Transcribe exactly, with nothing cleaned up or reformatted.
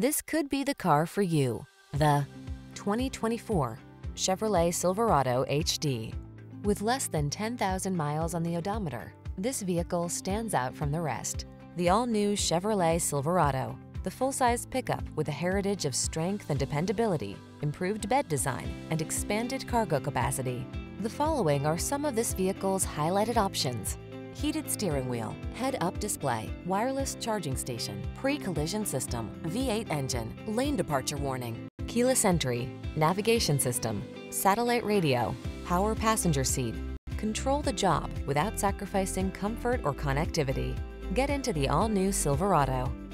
This could be the car for you. The twenty twenty-four Chevrolet Silverado H D. With less than ten thousand miles on the odometer, this vehicle stands out from the rest. The all-new Chevrolet Silverado, the full-size pickup with a heritage of strength and dependability, improved bed design, and expanded cargo capacity. The following are some of this vehicle's highlighted options: heated steering wheel, head-up display, wireless charging station, pre-collision system, V eight engine, lane departure warning, keyless entry, navigation system, satellite radio, power passenger seat. Control the job without sacrificing comfort or connectivity. Get into the all-new Silverado.